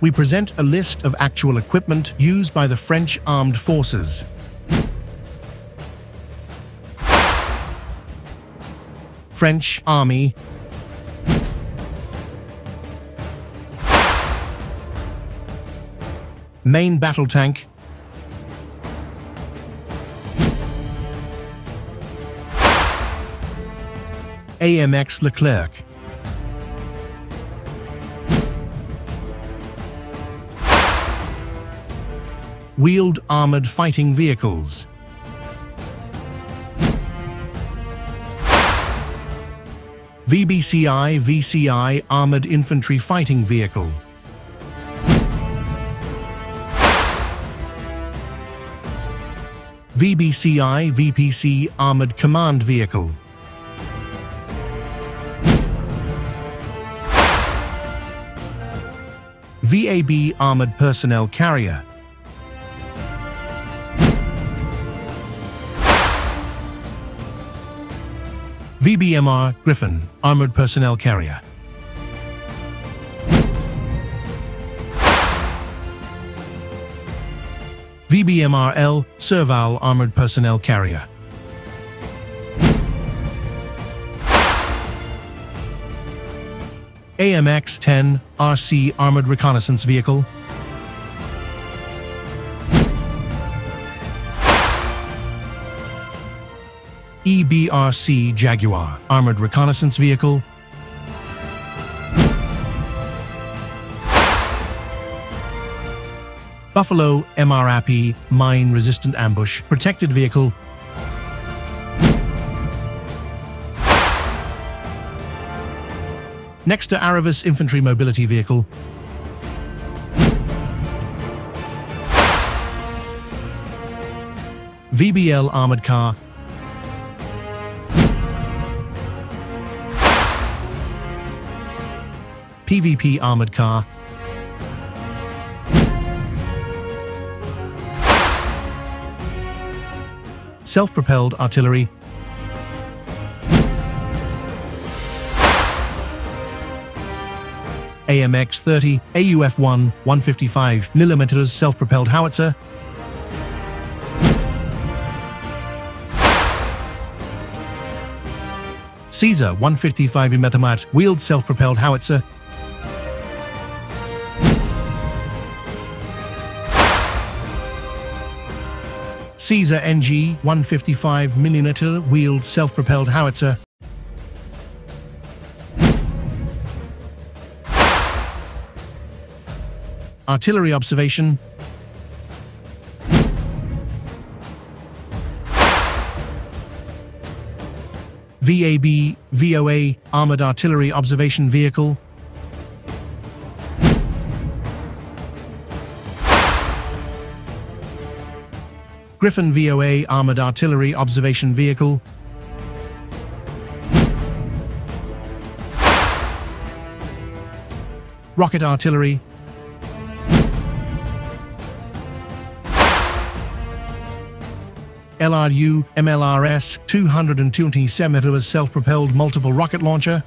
we present a list of actual equipment used by the French Armed Forces. French Army, main battle tank, AMX Leclerc, wheeled armored fighting vehicles, VBCI, VCI armored infantry fighting vehicle, VBCI, VPC armored command vehicle, VAB armored personnel carrier, VBMR Griffin armored personnel carrier, VBMRL Serval armored personnel carrier, AMX 10 RC armored reconnaissance vehicle, EBRC Jaguar armored reconnaissance vehicle, Buffalo MRAP mine-resistant ambush protected vehicle, next to Aravis infantry mobility vehicle, VBL armored car, PVP armored car, self-propelled artillery, AMX 30, AUF 1, 155mm self-propelled howitzer, Caesar 155mm wheeled self-propelled howitzer, Caesar NG 155mm wheeled self-propelled howitzer, artillery observation, VAB, VOA armored artillery observation vehicle, Griffin VOA armored artillery observation vehicle, rocket artillery, LRU MLRS 227mm self-propelled multiple rocket launcher,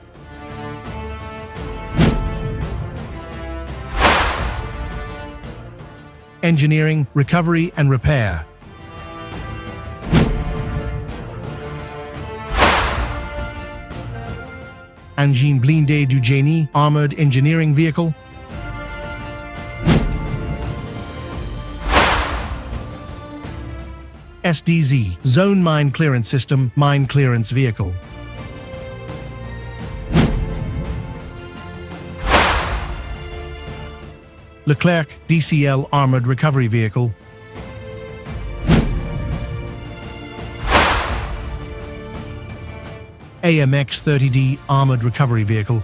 engineering, recovery and repair, Engin Blindé du Génie armored engineering vehicle, SDZ zone mine clearance system mine clearance vehicle, Leclerc DCL armored recovery vehicle, AMX 30D armored recovery vehicle,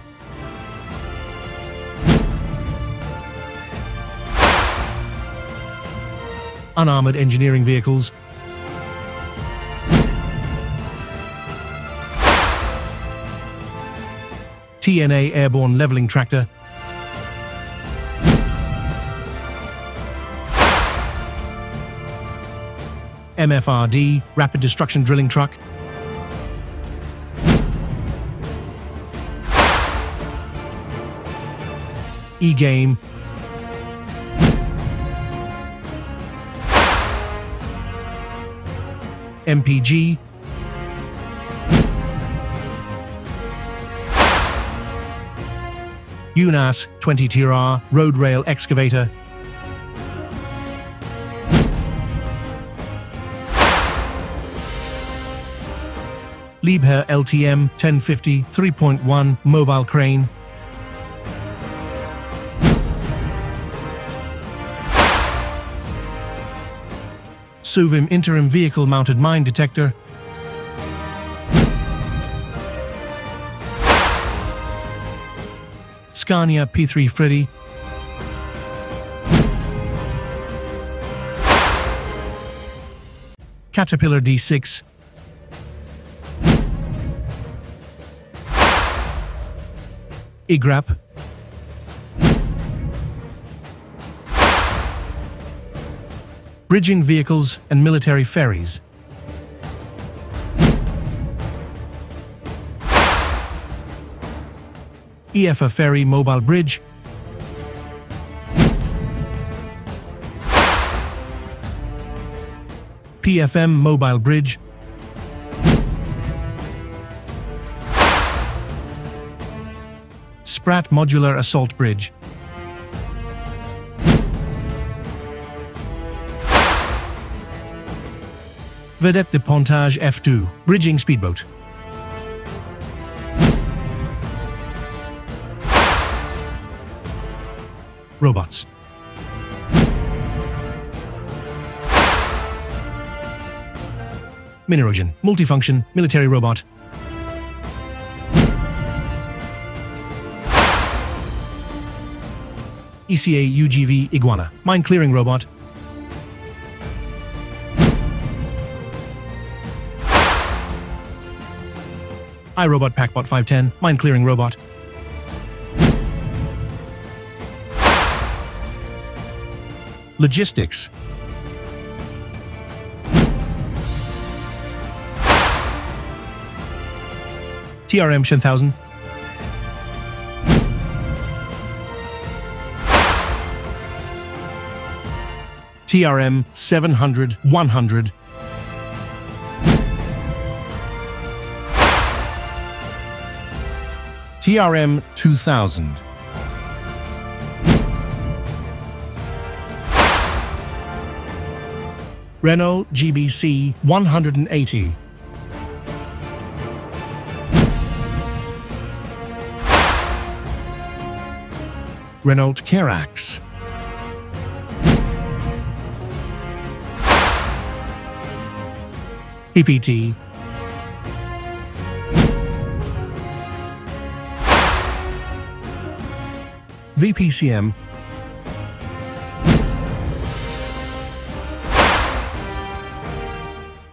unarmored engineering vehicles, TNA airborne leveling tractor, MFRD rapid destruction drilling truck, E-game, MPG, UNAS 20TR road rail excavator, Liebherr LTM 1050 3.1 mobile crane, Suvim interim vehicle mounted mine detector, Scania P 3 Freddy, Caterpillar D 6, Igrap, bridging vehicles and military ferries, EFA ferry mobile bridge, PFM mobile bridge, Sprat modular assault bridge, Vedette de Pontage F2 bridging speedboat, robots. Minerogen multifunction military robot, ECA UGV Iguana mine clearing robot, iRobot Packbot 510 mine clearing robot, logistics, TRM 1000, TRM 700 100, TRM 2000, Renault GBC 180, Renault Carax, EPT, VPCM,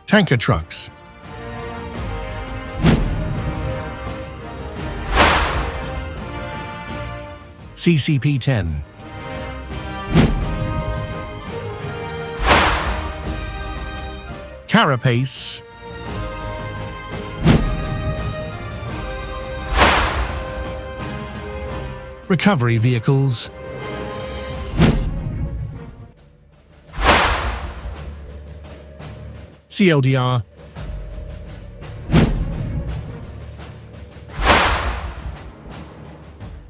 tanker trucks, CCP-10, Carapace, recovery vehicles, CLDR,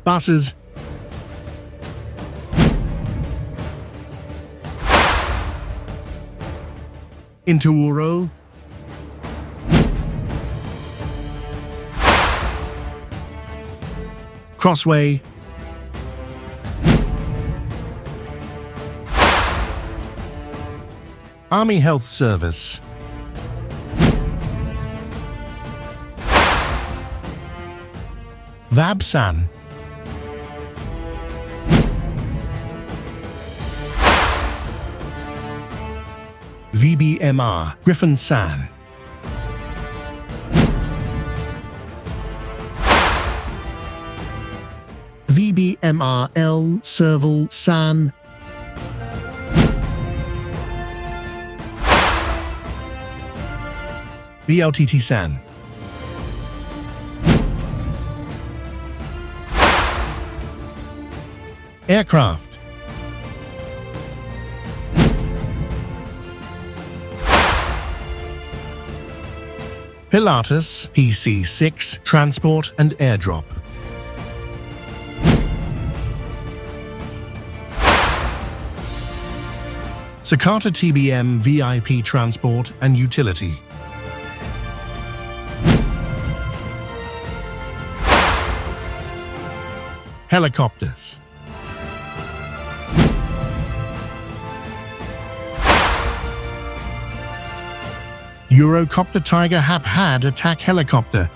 buses, Interural, Crossway, Army Health Service, VABSAN, VBMR Griffin SAN, VBMRL Serval SAN, VLTT SAN, aircraft, Pilatus, PC6, Transport and Airdrop. Cicada TBM VIP Transport and Utility. Helicopters. Eurocopter Tiger Hap-Had Attack Helicopter.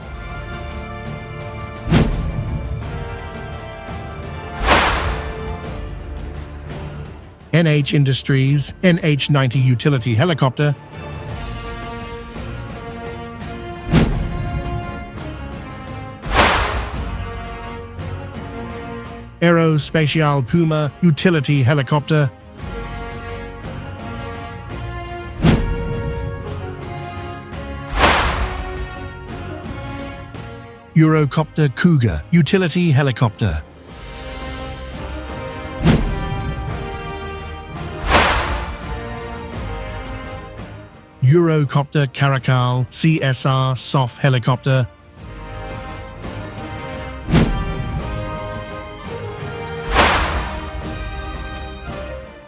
NH Industries NH-90 Utility Helicopter. Aerospatiale Puma Utility Helicopter. Eurocopter Cougar Utility Helicopter. Eurocopter Caracal CSR SOF Helicopter.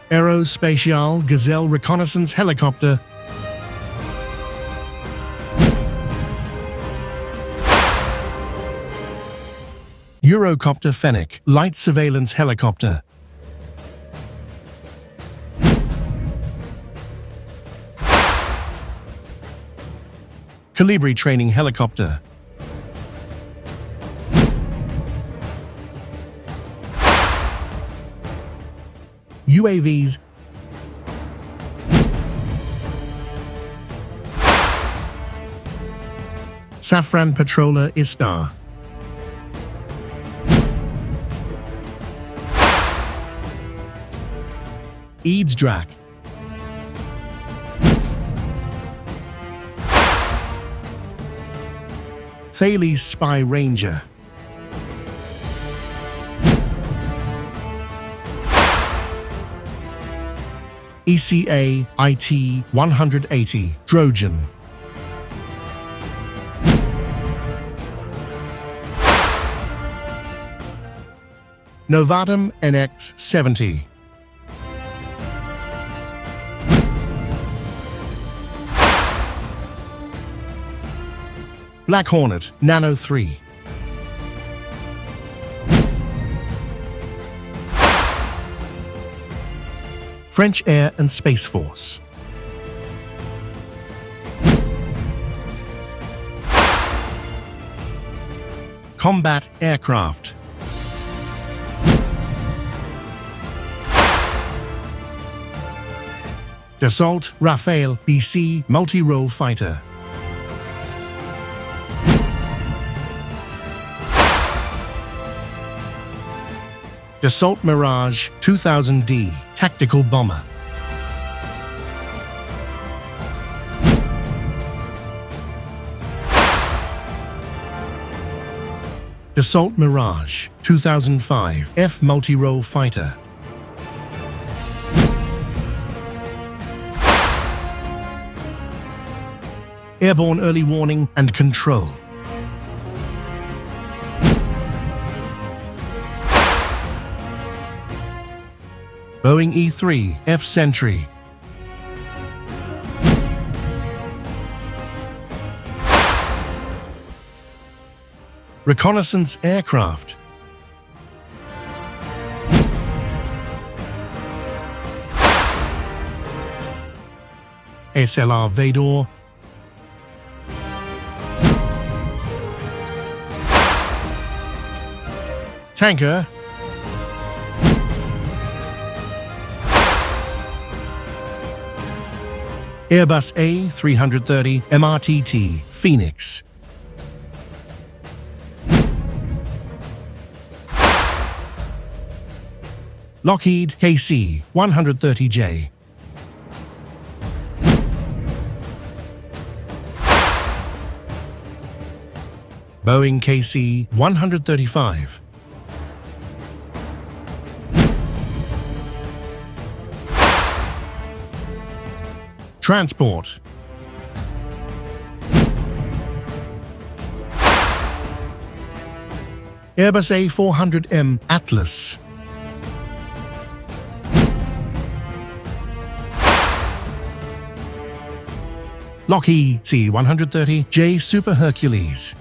Aerospatiale Gazelle Reconnaissance Helicopter. Eurocopter Fennec Light Surveillance Helicopter. Calibri Training Helicopter. UAVs. Safran Patroller Istar. EADS Drac. Thales Spy Ranger. ECA IT 180 Drojan. Novatum NX 70. Black Hornet Nano 3. French Air and Space Force. Combat Aircraft. Dassault Rafale BC Multi-Role Fighter. Dassault Mirage 2000D Tactical Bomber. Dassault Mirage 2005 F Multi-Role Fighter. Airborne Early Warning and Control. Boeing E-3 F Sentry. Reconnaissance Aircraft. SLR Vador. Tanker. Airbus A330 MRTT Phoenix. Lockheed KC 130J. Boeing KC 135. Transport. Airbus A400M Atlas. Lockheed C-130J Super Hercules.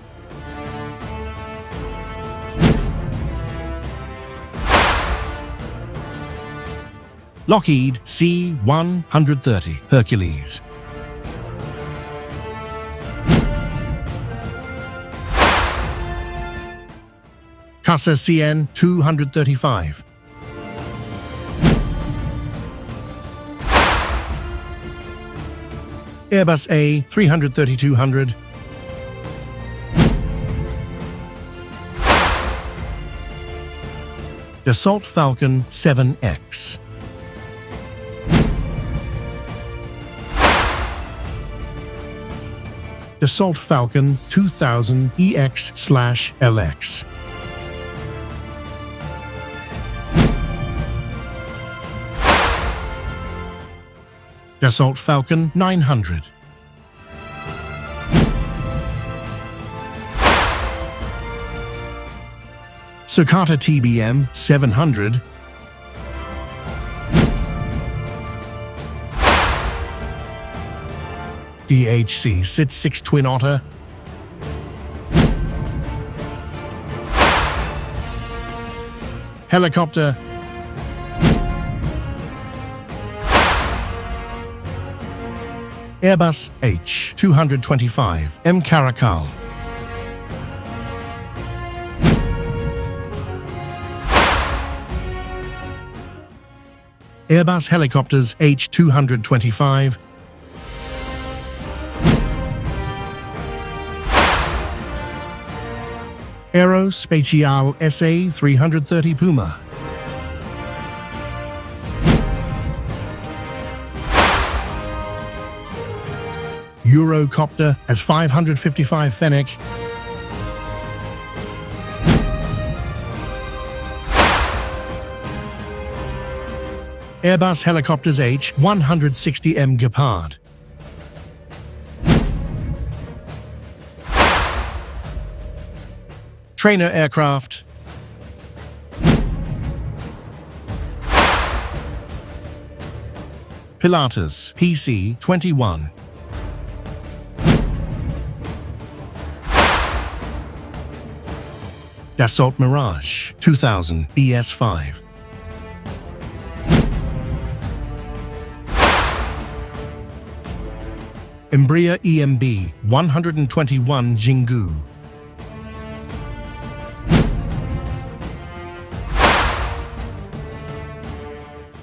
Lockheed C-130 Hercules. CASA CN-235. Airbus A330-200. Dassault Falcon 7X. Dassault Falcon 2000 EX/LX. Dassault Falcon 900. Cicada TBM 700. DHC SIT-6 Twin Otter. Helicopter. Airbus H-225 M Caracal. Airbus Helicopters H-225. Aerospatiale SA-330 Puma. Eurocopter S-555 Fennec. Airbus Helicopters H-160M Gepard. Trainer aircraft. Pilatus PC-21. Dassault Mirage 2000 BS-5. Embraer EMB 121 Jingu.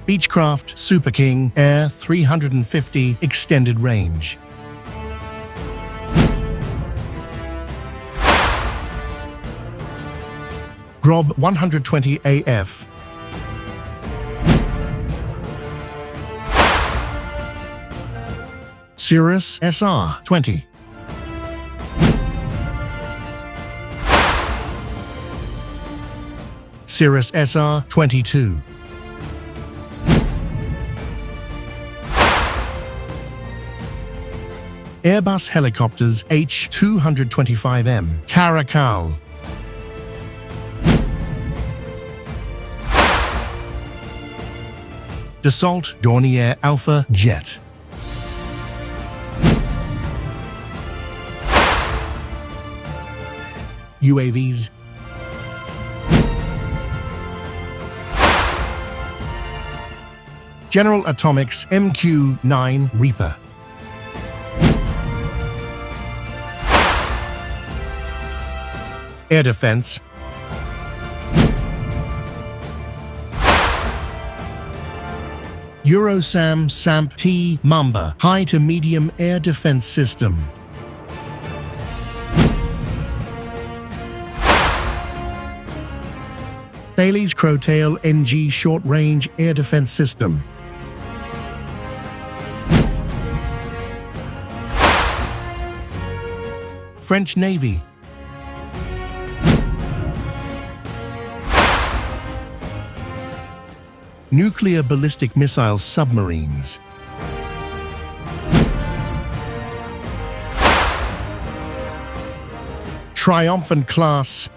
Beechcraft Super King Air 350 Extended Range. Grob 120 AF. Cirrus SR 20. Cirrus SR 22. Airbus Helicopters H-225M Caracal. Dassault Dornier Alpha Jet. UAVs. General Atomics MQ-9 Reaper. Air Defense. Eurosam SAMP-T Mamba High to Medium Air Defense System. Thales Crowtail NG Short Range Air Defense System. French Navy. Nuclear ballistic missile submarines. Triomphant class.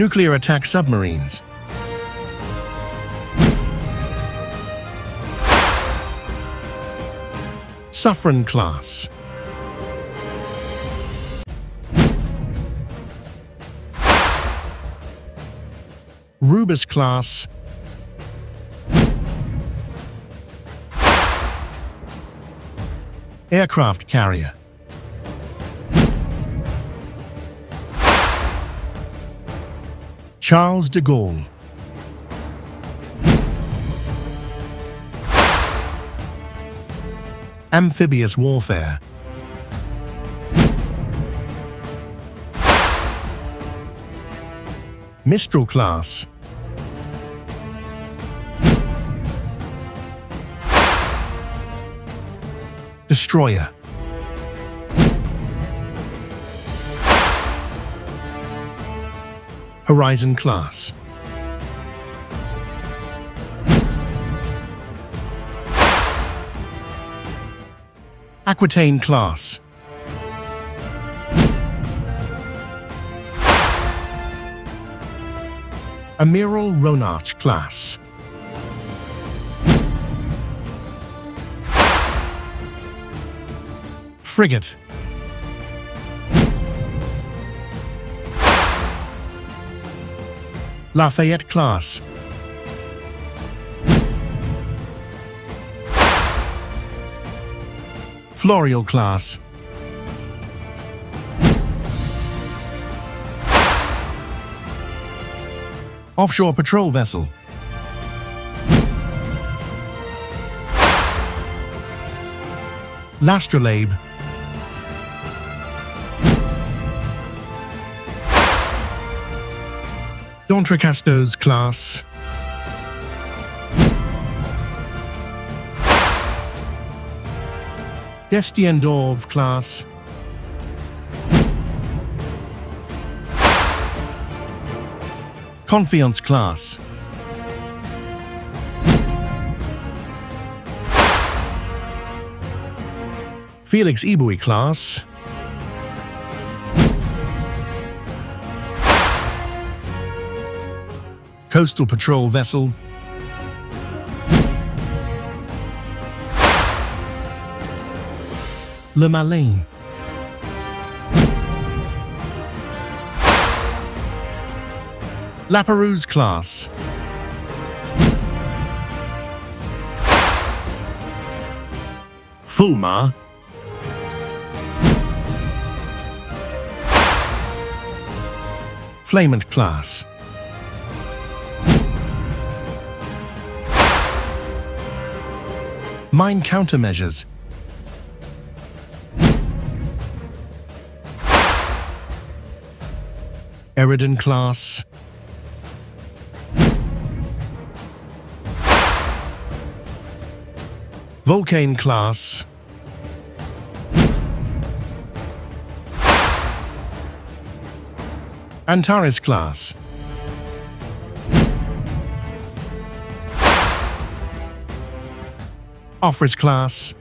nuclear attack submarines. Suffren class. Rubis class. Aircraft carrier. Charles de Gaulle. Amphibious warfare. Mistral class. Destroyer. Horizon class. Aquitaine class. Amiral Ronach class. Frigate. Lafayette class. Florio class. Offshore patrol vessel. L'astrolabe. D'Entrecasteaux class. Destiendorf class. Confiance class. Felix Eboué class. Coastal patrol vessel. Le Malin. Laperouse class. Fulmar. Flamant class. Mine countermeasures. Eridan class. Vulcane class. Antares class. Ofris class.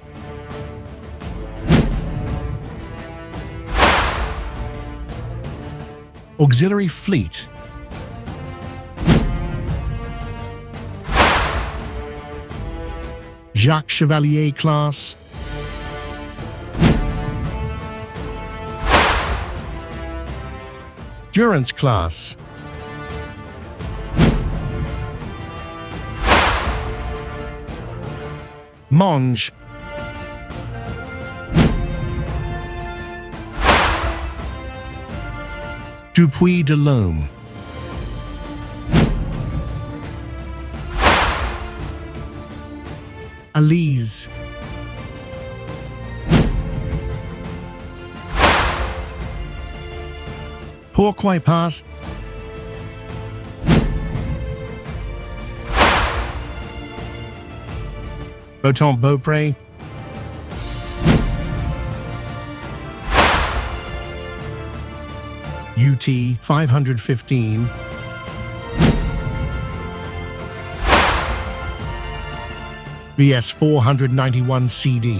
Auxiliary fleet. Jacques Chevalier class. Durance class. Monge. Dupuy de Lôme. Alise. Pourquoi pas. Beautemps Beaupré. UT 515. VS 491 CD.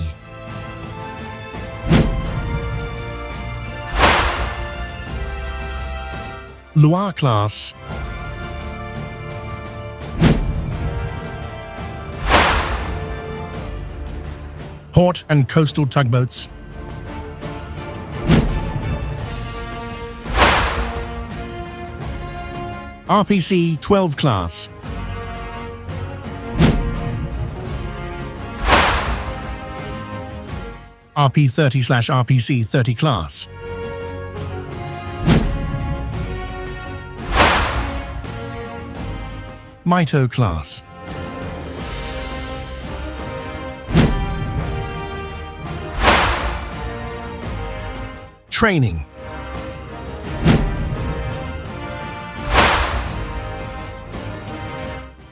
Loire class. Port and coastal tugboats. RPC 12 class. RP30/RPC 30 class. Mito class. Training.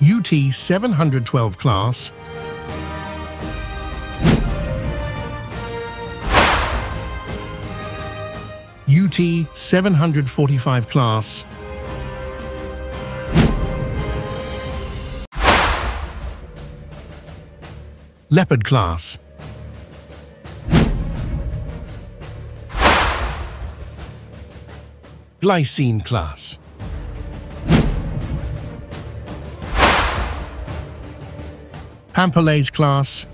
UT 712 class. UT 745 class. Leopard class. Glycine class. Pampelase class.